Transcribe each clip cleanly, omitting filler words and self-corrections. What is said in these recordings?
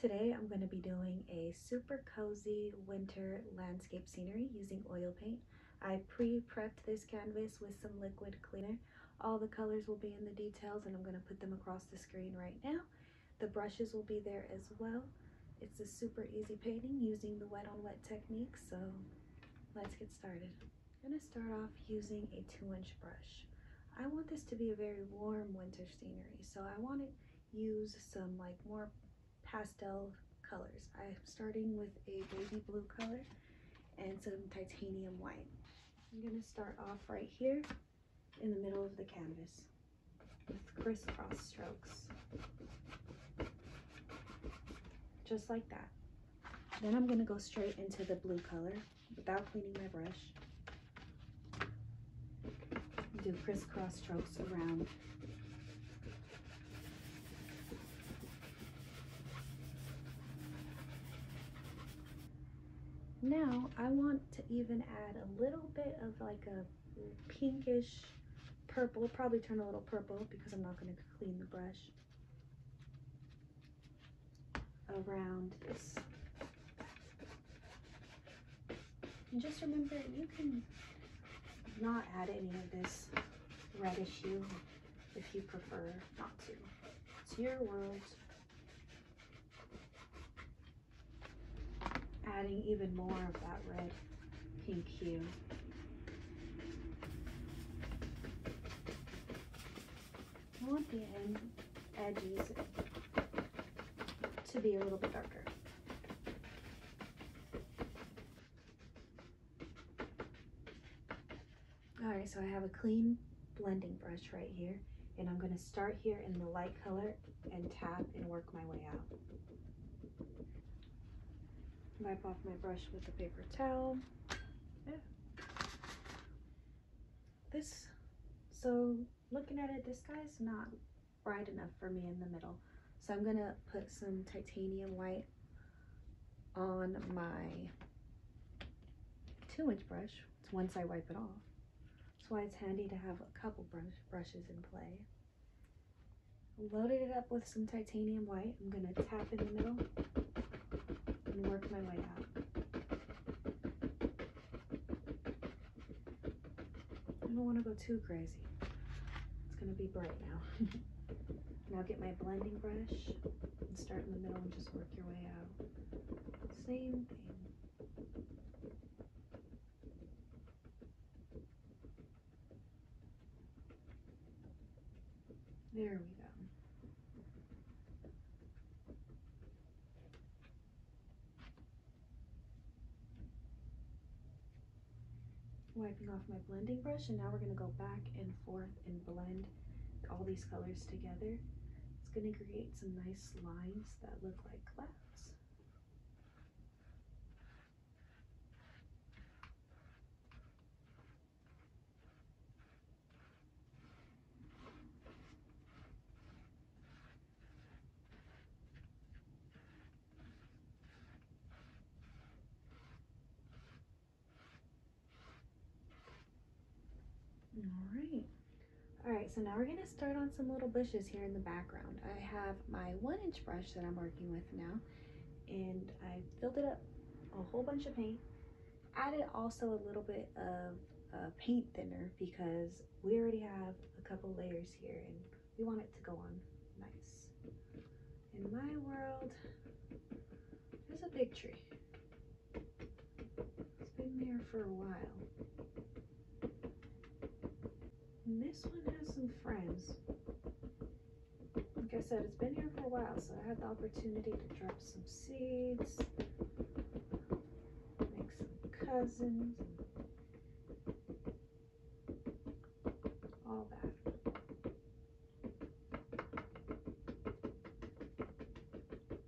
Today I'm going to be doing a super cozy winter landscape scenery using oil paint. I pre-prepped this canvas with some liquid clear. All the colors will be in the details and I'm going to put them across the screen right now. The brushes will be there as well. It's a super easy painting using the wet on wet technique, so let's get started. I'm going to start off using a 2-inch brush. I want this to be a very warm winter scenery, so I want to use some like more pastel colors. I'm starting with a baby blue color and some titanium white. I'm going to start off right here in the middle of the canvas with crisscross strokes. Just like that. Then I'm going to go straight into the blue color without cleaning my brush. Do crisscross strokes around. Now I want to even add a little bit of like a pinkish purple. It'll probably turn a little purple because I'm not going to clean the brush. Around this. And just remember, you can not add any of this reddish hue if you prefer not to. It's your world. Adding even more of that red pink hue. I want the edges to be a little bit darker. Alright, so I have a clean blending brush right here, and I'm going to start here in the light color and tap and work my way out. Wipe off my brush with a paper towel. Yeah. So looking at it, this guy's not bright enough for me in the middle. So I'm gonna put some titanium white on my 2-inch brush. It's once I wipe it off. That's why it's handy to have a couple brushes in play. Loaded it up with some titanium white. I'm gonna tap in the middle and work my way out. I don't wanna go too crazy. It's gonna be bright now. Now get my blending brush and start in the middle and just work your way out. Same thing. There we go. Wiping off my blending brush, and now we're going to go back and forth and blend all these colors together. It's going to create some nice lines that look like clouds. Alright, so now we're going to start on some little bushes here in the background. I have my 1-inch brush that I'm working with now, and I filled it up a whole bunch of paint. Added also a little bit of paint thinner because we already have a couple layers here and we want it to go on nice. In my world, there's a big tree. It's been there for a while. And this one has some friends. Like I said, it's been here for a while, so I had the opportunity to drop some seeds, make some cousins, all that.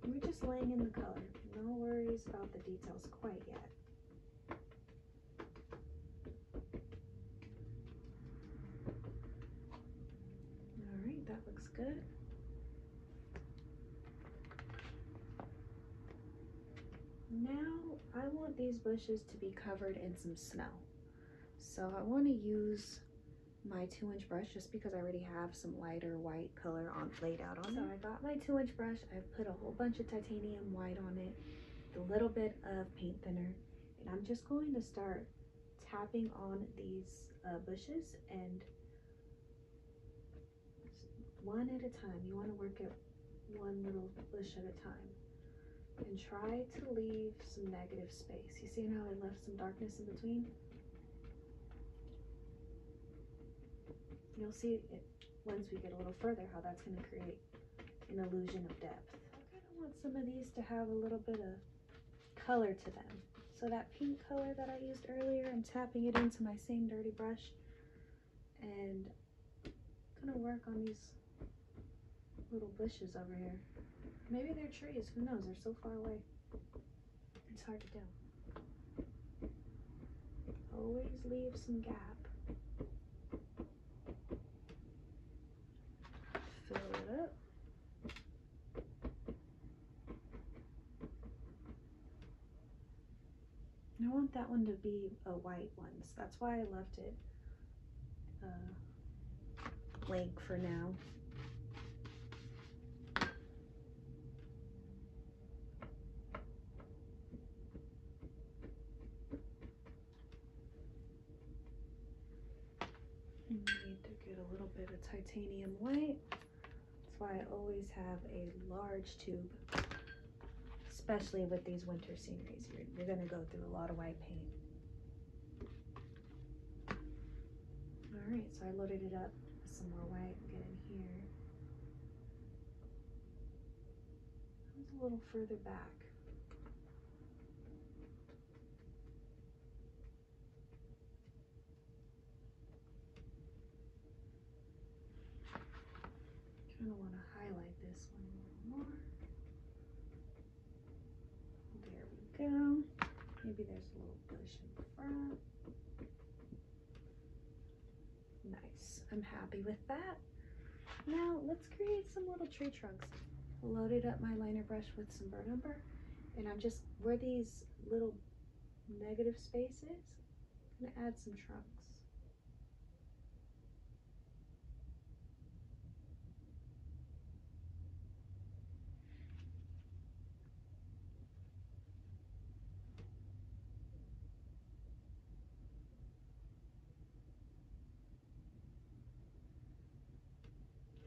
We're just laying in the color. No worries about the details quite yet. Good. Now I want these bushes to be covered in some snow. So I want to use my 2-inch brush just because I already have some lighter white color on laid out on it. So I got my 2-inch brush. I put a whole bunch of titanium white on it, a little bit of paint thinner, and I'm just going to start tapping on these bushes, and one at a time. You want to work at one little bush at a time and try to leave some negative space. You see how I left some darkness in between? You'll see it once we get a little further how that's going to create an illusion of depth. I kind of want some of these to have a little bit of color to them. So that pink color that I used earlier, I'm tapping it into my same dirty brush and going to work on these little bushes over here. Maybe they're trees, who knows, they're so far away. It's hard to tell. Always leave some gap. Fill it up. And I want that one to be a white one, so that's why I left it blank for now. A little bit of titanium white. That's why I always have a large tube, especially with these winter sceneries. You're going to go through a lot of white paint. All right, so I loaded it up with some more white. Get in here. That was a little further back. I'm going to want to highlight this one a little more. There we go. Maybe there's a little bush in the front. Nice. I'm happy with that. Now let's create some little tree trunks. Loaded up my liner brush with some burnt umber, and I'm just, where these little negative spaces, I'm going to add some trunks.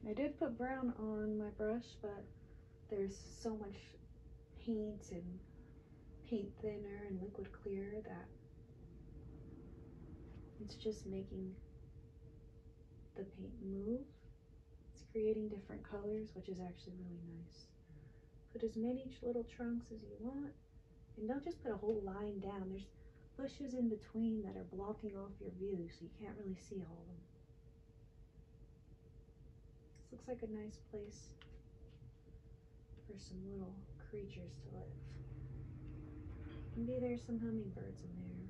I did put brown on my brush, but there's so much paint and paint thinner and liquid clear that it's just making the paint move. It's creating different colors, which is actually really nice. Put as many little trunks as you want, and don't just put a whole line down. There's bushes in between that are blocking off your view, so you can't really see all of them. Looks like a nice place for some little creatures to live. Maybe there's some hummingbirds in there,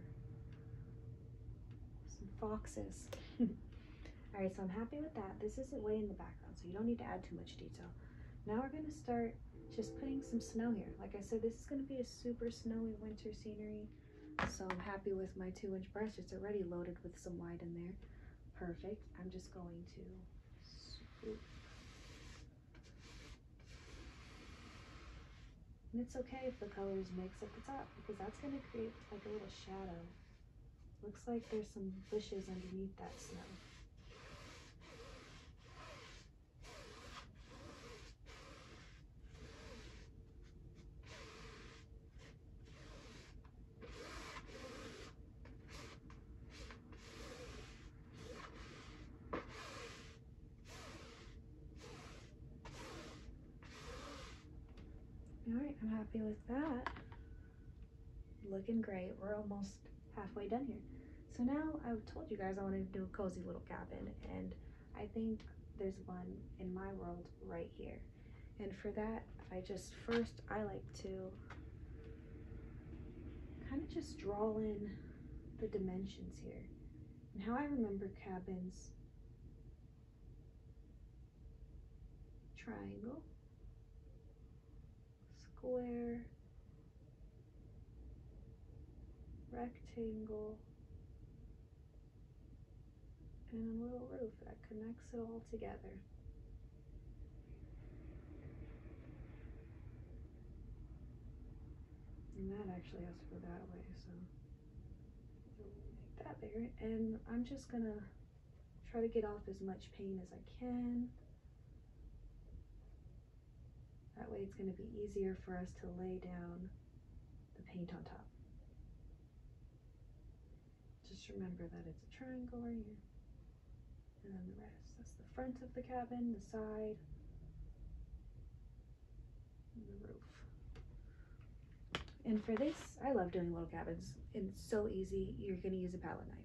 some foxes. All right, so I'm happy with that. This isn't way in the background, so you don't need to add too much detail. Now we're going to start just putting some snow here. Like I said, this is going to be a super snowy winter scenery, so I'm happy with my 2-inch brush. It's already loaded with some white in there. Perfect. I'm just going to and it's okay if the colors mix at the top, because that's going to create like a little shadow. Looks like there's some bushes underneath that snow. Alright, I'm happy with that. Looking great. We're almost halfway done here. So now I told you guys I wanted to do a cozy little cabin, and I think there's one in my world right here. And for that, I like to kind of just draw in the dimensions here. And how I remember cabins: triangle, square, rectangle, and a little roof that connects it all together. And that actually has to go that way, so make that bigger. And I'm just gonna try to get off as much paint as I can. That way it's gonna be easier for us to lay down the paint on top. Just remember that it's a triangle right here. And then the rest, that's the front of the cabin, the side, and the roof. And for this, I love doing little cabins. It's so easy. You're gonna use a palette knife.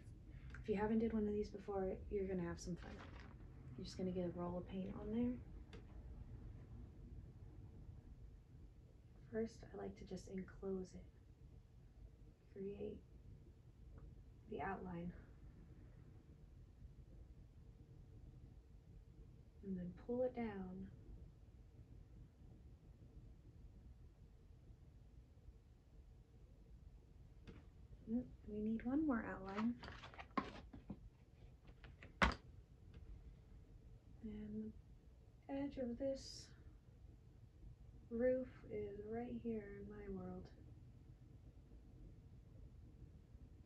If you haven't did one of these before, you're gonna have some fun. You're just gonna get a roll of paint on there. First, I like to just enclose it. Create the outline. And then pull it down. We need one more outline. And the edge of this roof is right here in my world.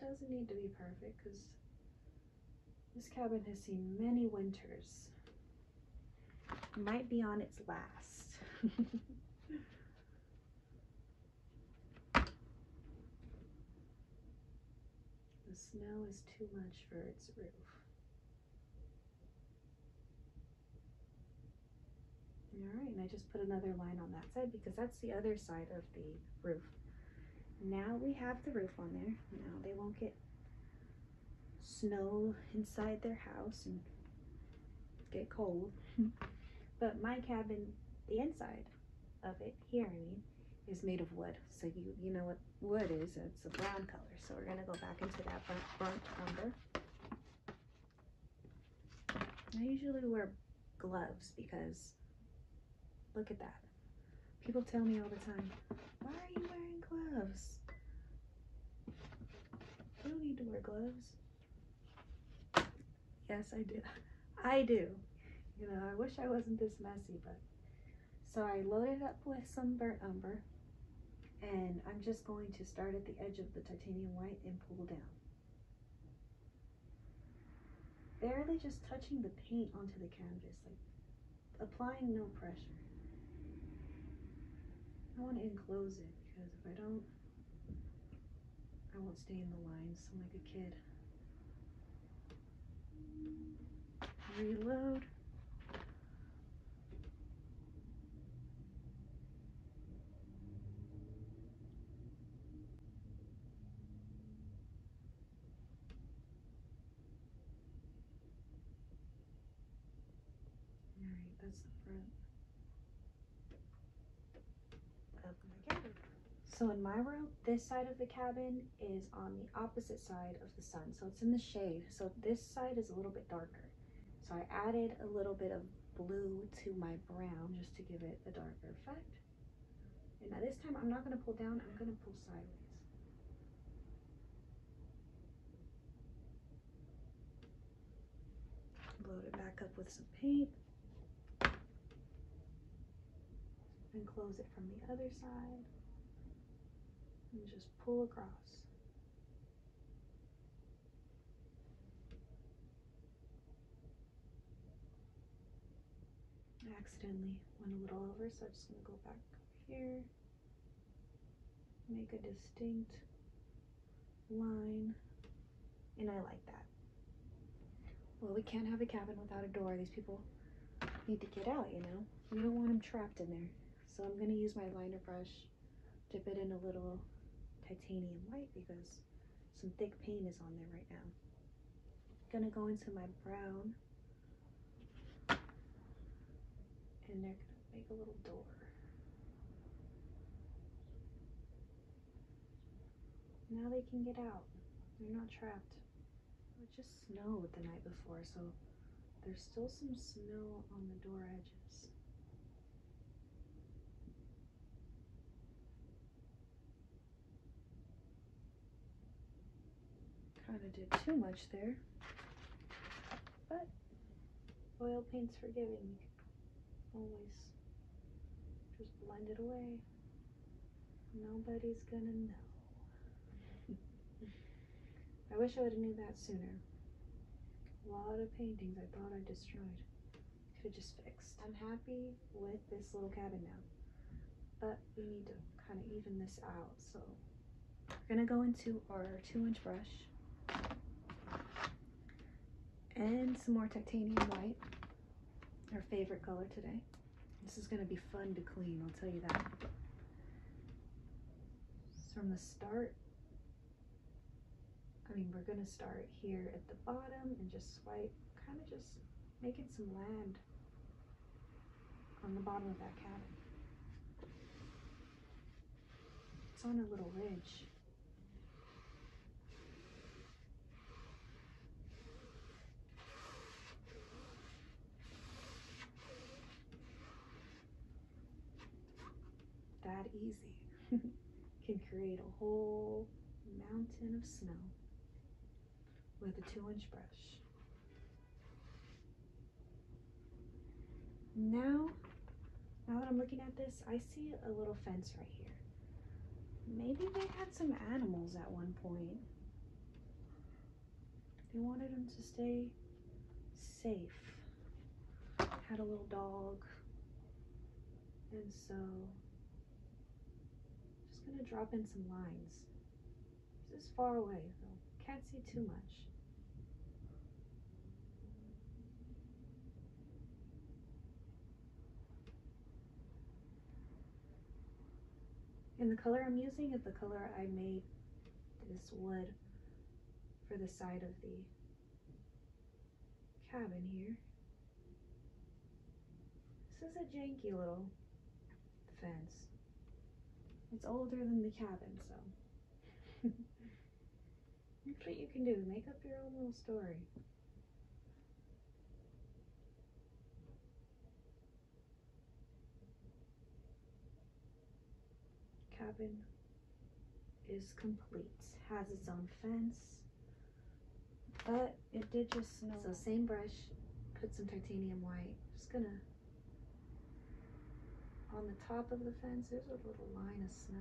Doesn't need to be perfect because this cabin has seen many winters. It might be on its last. The snow is too much for its roof. Alright, and I just put another line on that side because that's the other side of the roof. Now we have the roof on there. Now they won't get snow inside their house and get cold. But my cabin, the inside of it here, I mean, is made of wood, so you know what wood is. It's a brown color, so we're gonna go back into that burnt umber. I usually wear gloves because look at that. People tell me all the time, why are you wearing gloves? I don't need to wear gloves. Yes, I do. I do. You know, I wish I wasn't this messy, but so I loaded up with some burnt umber. And I'm just going to start at the edge of the titanium white and pull down. Barely just touching the paint onto the canvas, like applying no pressure. I want to enclose it because if I don't, I won't stay in the lines. I'm like a kid. Reload. That's the front of my cabin. So in my world, this side of the cabin is on the opposite side of the sun, so it's in the shade. So this side is a little bit darker. So I added a little bit of blue to my brown just to give it a darker effect. And now this time I'm not going to pull down, I'm going to pull sideways. Load it back up with some paint. And close it from the other side and just pull across. I accidentally went a little over, so I'm just going to go back here, make a distinct line, and I like that. Well, we can't have a cabin without a door. These people need to get out, you know? We don't want them trapped in there. So I'm going to use my liner brush, dip it in a little titanium white because some thick paint is on there right now. I'm going to go into my brown and they're going to make a little door. Now they can get out. They're not trapped. It just snowed the night before, so there's still some snow on the door edges. Kind of did too much there. but oil paint's forgiving. You can always just blend it away. Nobody's gonna know. I wish I would have knew that sooner. A lot of paintings I thought I destroyed. Could have just fixed. I'm happy with this little cabin now, but we need to kind of even this out. So we're gonna go into our 2-inch brush and some more titanium white, our favorite color today. This is gonna be fun to clean, I'll tell you that. From the start, we're gonna start here at the bottom and just swipe, kind of just making some land on the bottom of that cabin. It's on a little ridge. That easy can create a whole mountain of snow with a 2-inch brush. Now that I'm looking at this, I see a little fence right here. Maybe they had some animals at one point. They wanted them to stay safe. Had a little dog. And so, just gonna drop in some lines. This is far away though, can't see too much. And the color I'm using is the color I made this wood for the side of the cabin here. This is a janky little fence. It's older than the cabin, so that's what you can do. Make up your own little story. Cabin is complete. Has its own fence, but it did just snow. So same brush, put some titanium white. Just gonna, on the top of the fence, there's a little line of snow.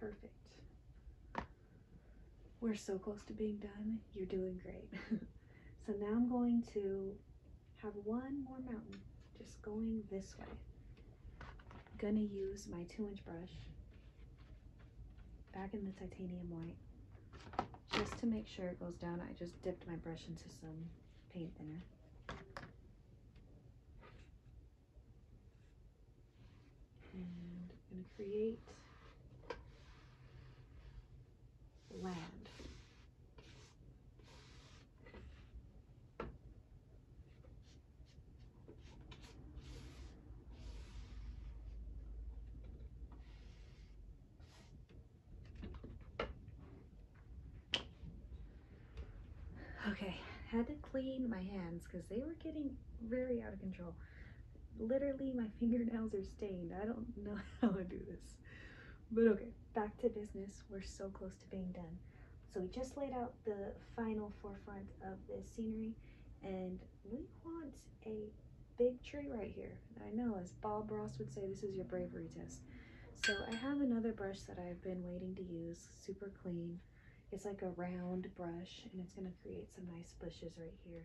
Perfect. We're so close to being done. You're doing great. So now I'm going to have one more mountain, just going this way. I'm gonna use my 2-inch brush back in the titanium white, just to make sure it goes down. I just dipped my brush into some paint thinner. And I'm gonna create land. Okay, had to clean my hands because they were getting very out of control. Literally, my fingernails are stained. I don't know how to do this. But okay, back to business. We're so close to being done. So we just laid out the final forefront of this scenery, and we want a big tree right here. I know, as Bob Ross would say, this is your bravery test. So I have another brush that I've been waiting to use, super clean. It's like a round brush, and it's gonna create some nice bushes right here.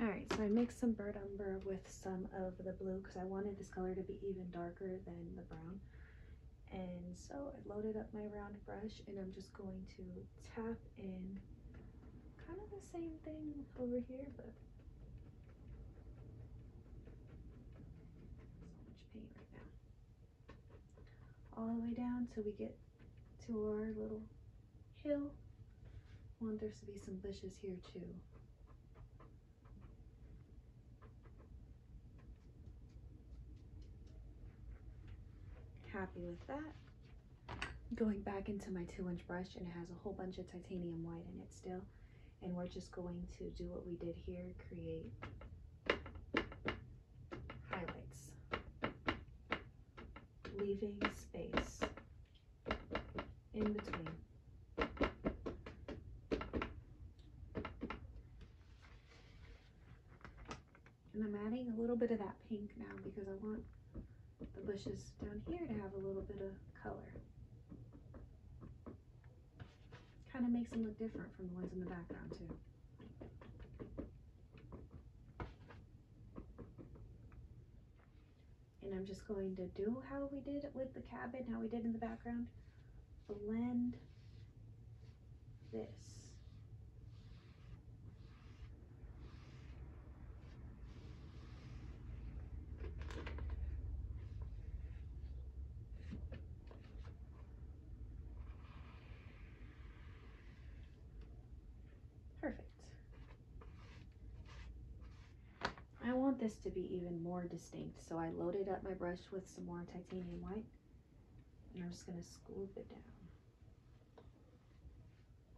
All right, so I mixed some burnt umber with some of the blue because I wanted this color to be even darker than the brown. And so I loaded up my round brush, and I'm just going to tap in kind of the same thing over here, but so much paint right now. All the way down till we get to our little hill. I want there to be some bushes here too. Happy with that. going back into my 2-inch brush, and it has a whole bunch of titanium white in it still, and we're just going to do what we did here, create highlights, leaving space in between. And I'm adding a little bit of that pink now because I want the bushes down here to have a little bit of color. Kind of makes them look different from the ones in the background too. And I'm just going to do how we did with the cabin, how we did in the background. Blend this. This to be even more distinct, so I loaded up my brush with some more titanium white, and I'm just going to scoop it down.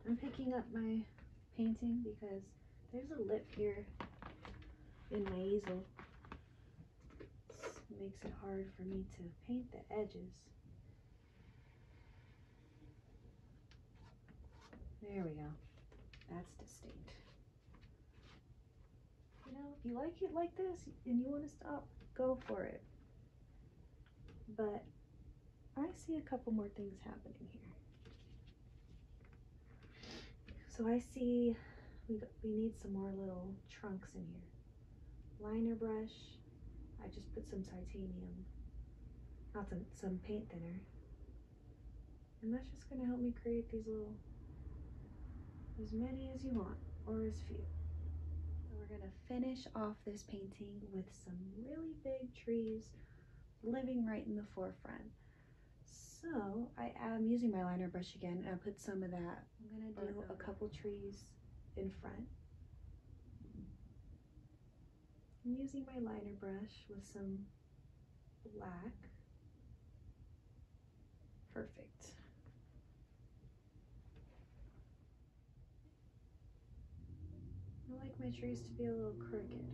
I'm picking up my painting because there's a lip here in my easel. This makes it hard for me to paint the edges. There we go. That's distinct. You know, if you like it like this and you want to stop, go for it. But I see a couple more things happening here. So I see we need some more little trunks in here. Liner brush. I just put some titanium, some paint thinner. And that's just going to help me create these little, as many as you want or as few. We're going to finish off this painting with some really big trees living right in the forefront. So I'm using my liner brush again, and I put some of that. I'm going to do a couple trees in front. I'm using my liner brush with some black. Perfect. I like my trees to be a little crooked.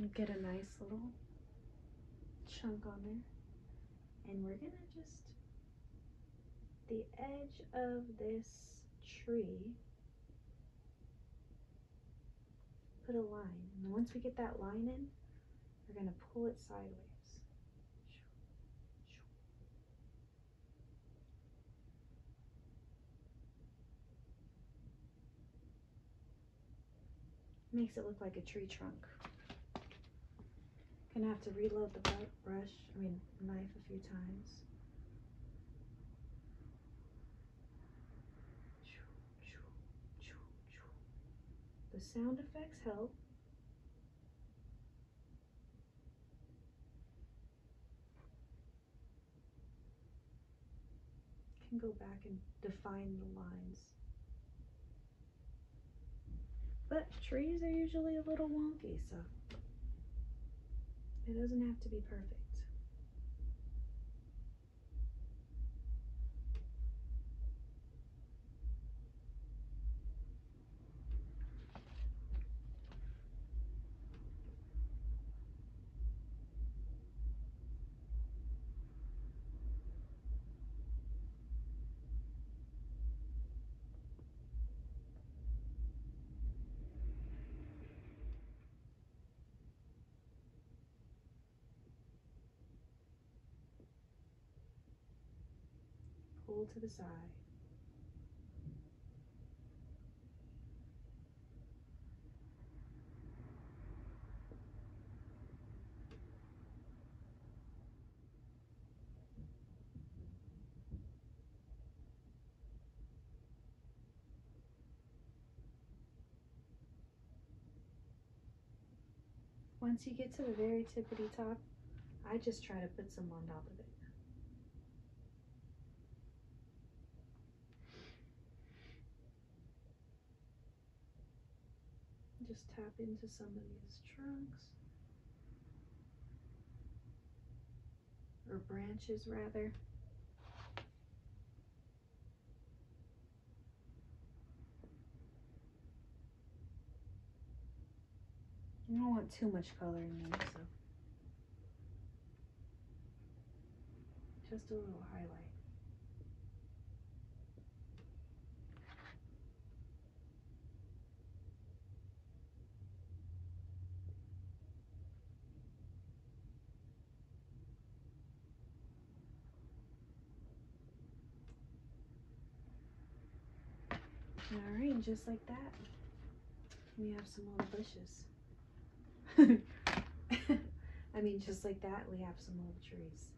And get a nice little chunk on there, and we're gonna just the edge of this tree, put a line, and once we get that line in, we're gonna pull it sideways. Makes it look like a tree trunk. Gonna have to reload the knife a few times. The sound effects help. Can go back and define the lines. But trees are usually a little wonky, so it doesn't have to be perfect. pull to the side. Once you get to the very tippity top, I just try to put some on top of it. Just tap into somebody's trunks, or branches rather. I don't want too much color in there, so just a little highlight. All right, just like that, we have some little bushes. I mean, just like that, we have some little trees.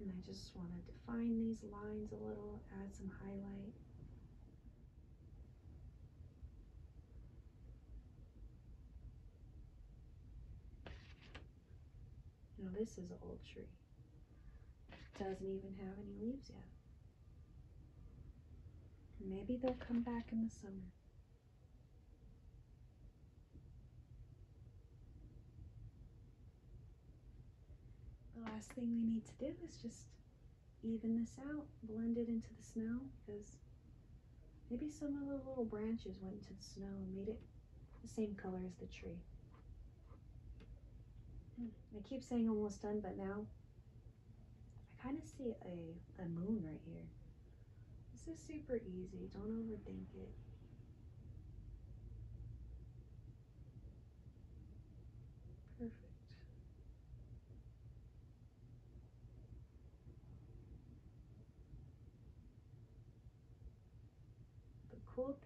And I just want to define these lines a little, add some highlight. Now this is an old tree. It doesn't even have any leaves yet. Maybe they'll come back in the summer. The last thing we need to do is just even this out, blend it into the snow, because maybe some of the little branches went into the snow and made it the same color as the tree. I keep saying almost done, but now I kind of see a moon right here. This is super easy, don't overthink it. Perfect. The cool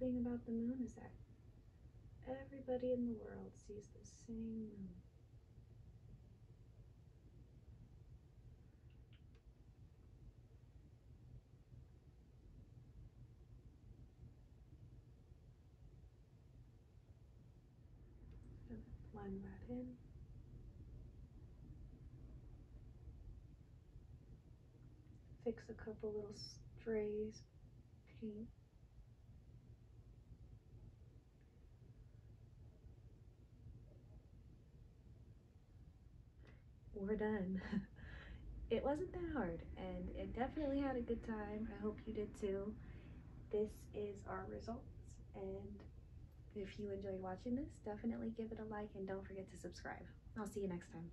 thing about the moon is that everybody in the world sees the same moon. And blend that in. Fix a couple little strays. Paint. We're done. It wasn't that hard, and it definitely had a good time. I hope you did too. This is our results, and if you enjoyed watching this, definitely give it a like and don't forget to subscribe. I'll see you next time.